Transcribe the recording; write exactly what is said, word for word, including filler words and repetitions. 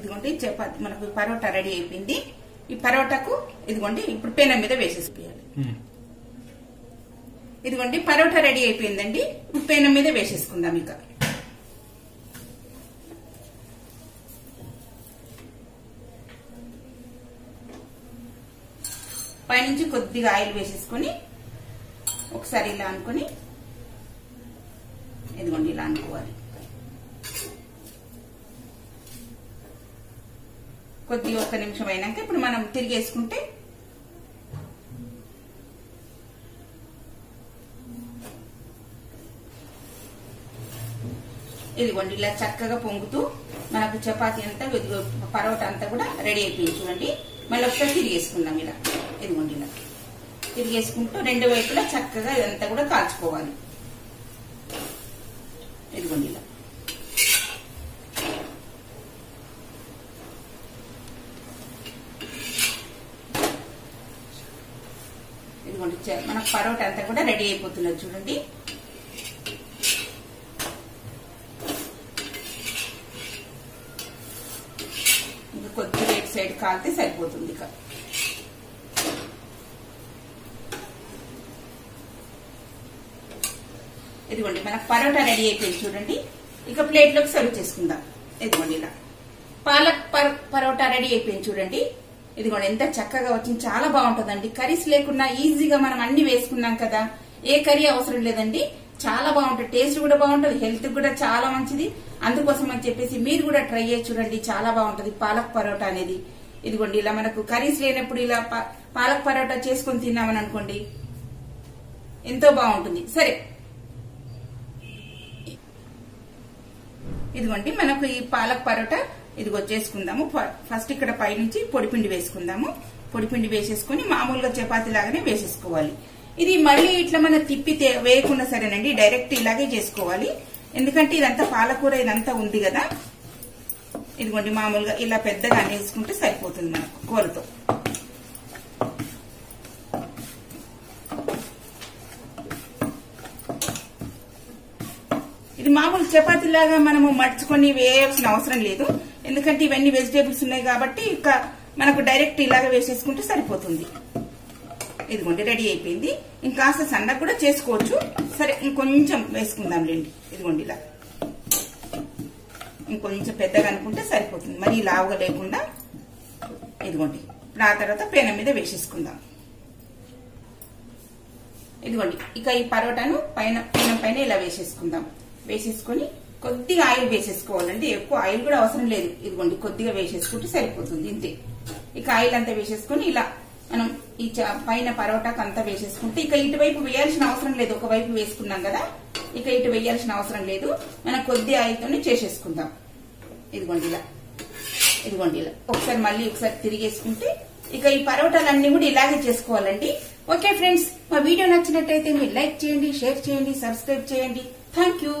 ఇదిగోండి చపాతీ మనకు పరోటా రెడీ అయిపోయింది. ఈ పరోటాకు ఇదిగోండి ఇప్పుడు పెనం మీద వేసేసేయాలి. ఇదిగోండి పరోటా రెడీ అయిపోయిందండి. ఇప్పుడు పెనం మీద వేసేసుకుందాం. ఇక పైనుంచి కొద్దిగా ఆయిల్ వేసేసుకుని ఒకసారి ఇలా అనుకుని ఇదిగోండి ఇలా అనుకోవాలి. కొద్ది ఒక్క నిమిషం అయినాక ఇప్పుడు మనం తిరిగేసుకుంటే ఇదిగోండి ఇలా చక్కగా పొంగుతూ మనకు చపాతీ అంతా పరోటా అంతా కూడా రెడీ అయిపోయింది. చూడండి మళ్ళీ ఒకసారి తిరిగేసుకుందాం. ఇలా ఇదిగోండి ఇలా తిరిగేసుకుంటూ రెండు వైపులా చక్కగా ఇదంతా కూడా కాల్చుకోవాలి. ఇదిగోండి ఇలా ఇదిగోండి మన పరోటా అంతా కూడా రెడీ అయిపోతున్నది. చూడండి ఇంకా కొద్దిగా ఇటు సైడ్ కాలితే సరిపోతుంది. ఇక ఇదిగోండి మనకు పరోటా రెడీ అయిపోయింది. చూడండి ఇక ప్లేట్ లోకి సర్వ్ చేసుకుందాం. ఇదిగోండి ఇలా పాలక్ పరోటా రెడీ అయిపోయింది. చూడండి ఇదిగోండి ఎంత చక్కగా వచ్చింది. చాలా బాగుంటుందండి. కర్రీస్ లేకున్నా ఈజీగా మనం అన్ని వేసుకున్నాం కదా, ఏ కర్రీ అవసరం లేదండి. చాలా బాగుంటుంది, టేస్ట్ కూడా బాగుంటుంది, హెల్త్ కూడా చాలా మంచిది. అందుకోసం అని చెప్పేసి మీరు కూడా ట్రై చేసి చూడండి. చాలా బాగుంటుంది పాలక్ పరోటా అనేది. ఇదిగోండి ఇలా మనకు కర్రీస్ లేనప్పుడు ఇలా పాలక్ పరోటా చేసుకుని తిన్నామని అనుకోండి ఎంతో బాగుంటుంది. సరే ఇదిగోండి మనకు ఈ పాలక్ పరోటా ఇదిగో చేసుకుందాము. ఫస్ట్ ఇక్కడ పైనుంచి పొడిపిండి వేసుకుందాము. పొడిపిండి వేసేసుకుని మామూలుగా చపాతీ లాగానే వేసేసుకోవాలి. ఇది మళ్ళీ ఇట్లా మనం తిప్పి వేయకుండా సరేనండి, డైరెక్ట్ ఇలాగే చేసుకోవాలి. ఎందుకంటే ఇదంతా పాలకూర ఇదంతా ఉంది కదా. ఇదిగోండి మామూలుగా ఇలా పెద్దగా అనేసుకుంటే సరిపోతుంది మనకు కూరతో. ఇది మామూలు చపాతీ లాగా మనము మడుచుకొని వేయాల్సిన అవసరం లేదు, ఎందుకంటే ఇవన్నీ వెజిటేబుల్స్ ఉన్నాయి కాబట్టి ఇక మనకు డైరెక్ట్ ఇలాగ వేసేసుకుంటే సరిపోతుంది. ఇదిగోండి రెడీ అయిపోయింది. ఇంకాస్త సన్నగా కూడా చేసుకోవచ్చు. సరే ఇంకొంచెం వేసుకుందాంలేండి. ఇదిగోండి ఇలా ఇంకొంచెం పెద్దగా అనుకుంటే సరిపోతుంది, మరి లావుగా లేకుండా. ఇదిగోండి ఇప్పుడు ఆ తర్వాత పెనం మీద వేసేసుకుందాం. ఇదిగోండి ఇక ఈ పరోటాను పైన పెనం పైన ఇలా వేసేసుకుందాం. వేసేసుకుని కొద్దిగా ఆయిల్ వేసేసుకోవాలండి. ఎక్కువ ఆయిల్ కూడా అవసరం లేదు. ఇదిగోండి కొద్దిగా వేసేసుకుంటే సరిపోతుంది, ఇంతే. ఇక ఆయిల్ అంతా వేసేసుకుని ఇలా మనం ఈ పైన పరోటాకు అంతా వేసేసుకుంటే ఇక ఇటువైపు వేయాల్సిన అవసరం లేదు. ఒకవైపు వేసుకున్నాం కదా, ఇక ఇటు వేయాల్సిన అవసరం లేదు. మనం కొద్ది ఆయిల్తోనే చేసేసుకుందాం. ఇదిగోండి ఇలా ఇదిగోండి ఇలా ఒకసారి మళ్ళీ ఒకసారి తిరిగేసుకుంటే ఇక ఈ పరోటాలన్నీ కూడా ఇలాగే చేసుకోవాలండి. ఓకే ఫ్రెండ్స్, మా వీడియో నచ్చినట్టయితే మీరు లైక్ చేయండి, షేర్ చేయండి, సబ్స్క్రైబ్ చేయండి. Thank you.